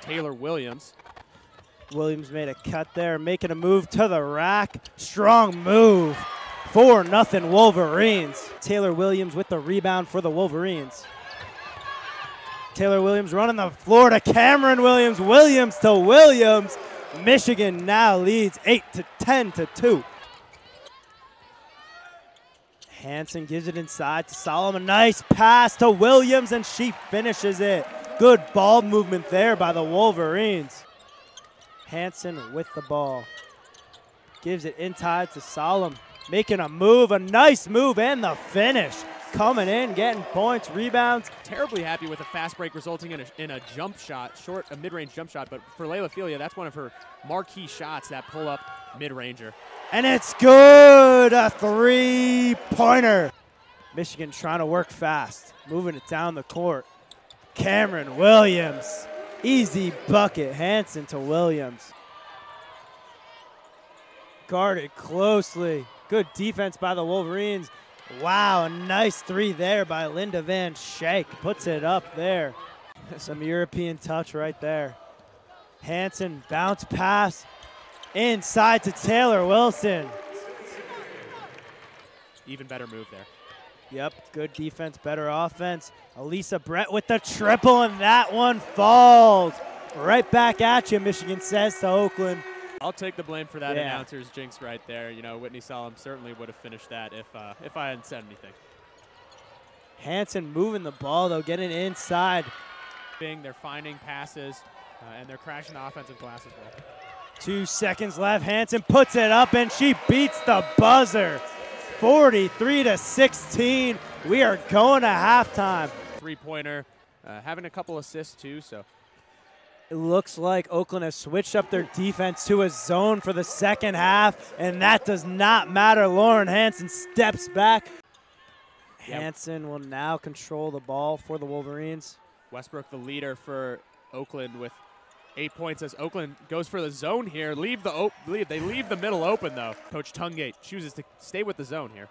Taylor Williams. Williams made a cut there, making a move to the rack. Strong move. 4-0 Wolverines. Taylor Williams with the rebound for the Wolverines. Taylor Williams running the floor to Cameron Williams. Williams to Williams. Michigan now leads 8 to 10 to 2. Hansen gives it inside to Solomon. Nice pass to Williams, and she finishes it. Good ball movement there by the Wolverines. Hansen with the ball. Gives it inside to Solomon. Making a move, a nice move, and the finish. Coming in, getting points, rebounds. Terribly happy with a fast break resulting in a jump shot, a mid-range jump shot, but for Layla Felia, that's one of her marquee shots, that pull-up mid-ranger. And it's good, a three-pointer. Michigan trying to work fast, moving it down the court. Cameron Williams, easy bucket, Hansen to Williams. Guarded closely. Good defense by the Wolverines. Wow, a nice three there by Linda Van Shake. Puts it up there. Some European touch right there. Hansen, bounce pass inside to Taylor Wilson. Even better move there. Yep, good defense, better offense. Elisa Brett with the triple, and that one falls. Right back at you, Michigan says to Oakland. I'll take the blame for that announcer's jinx right there. You know, Whitney Solomon certainly would have finished that if I hadn't said anything. Hansen moving the ball, though, getting inside. They're finding passes, and they're crashing the offensive glass as well. 2 seconds left. Hansen puts it up, and she beats the buzzer. 43 to 16. We are going to halftime. Three-pointer, having a couple assists, too, so. It looks like Oakland has switched up their defense to a zone for the second half, and that does not matter. Lauren Hansen steps back. Yep. Hansen will now control the ball for the Wolverines. Westbrook, the leader for Oakland with 8 points, as Oakland goes for the zone here. They leave the middle open, though. Coach Tungate chooses to stay with the zone here.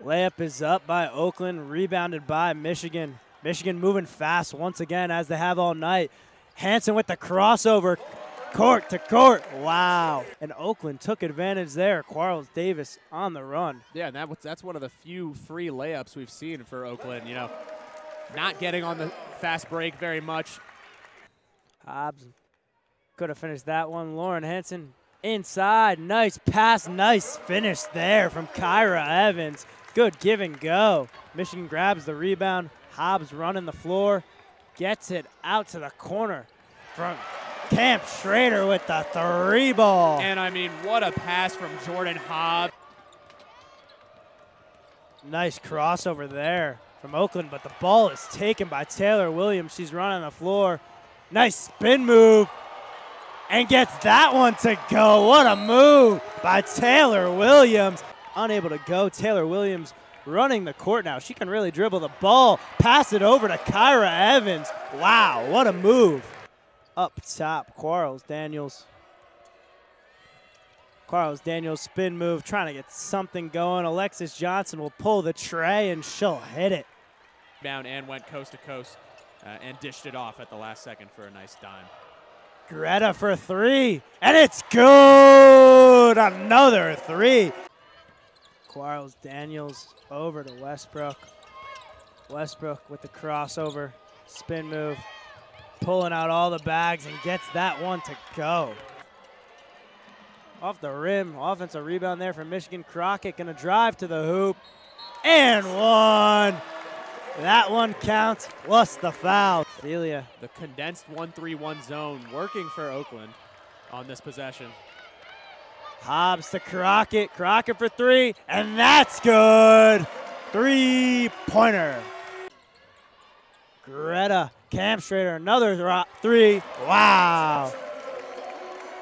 Layup is up by Oakland, rebounded by Michigan. Michigan moving fast once again, as they have all night. Hansen with the crossover, court to court. Wow. And Oakland took advantage there. Quarles Davis on the run. Yeah, and that's one of the few free layups we've seen for Oakland. You know, not getting on the fast break very much. Hobbs could have finished that one. Lauren Hansen inside. Nice pass, nice finish there from Kyra Evans. Good give and go. Michigan grabs the rebound. Hobbs running the floor, gets it out to the corner from Kampschroeder with the three ball. And I mean, what a pass from Jordan Hobbs. Nice crossover there from Oakland, but the ball is taken by Taylor Williams. She's running the floor. Nice spin move, and gets that one to go. What a move by Taylor Williams. Unable to go, Taylor Williams running the court now. She can really dribble the ball, pass it over to Kyra Evans. Wow, what a move. Up top, Quarles Daniels. Quarles Daniels spin move, trying to get something going. Alexis Johnson will pull the tray, and she'll hit it. Down and went coast to coast, and dished it off at the last second for a nice dime. Greta for three, and it's good! Another three. Quarles Daniels over to Westbrook. Westbrook with the crossover, spin move, pulling out all the bags, and gets that one to go. Off the rim, offensive rebound there from Michigan. Crockett gonna drive to the hoop, and one. That one counts, plus the foul. Felia. The condensed 1-3-1 zone working for Oakland on this possession. Hobbs to Crockett, Crockett for three, and that's good. Three-pointer. Greta Kampschroeder, another three. Wow.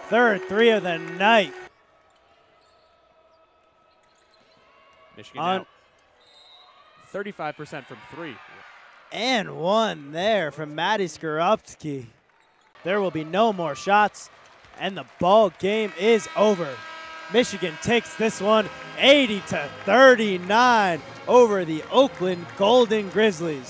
Third three of the night. Michigan now 35% from three. And one there from Maddie Skorupski. There will be no more shots, and the ball game is over. Michigan takes this one 80 to 39 over the Oakland Golden Grizzlies.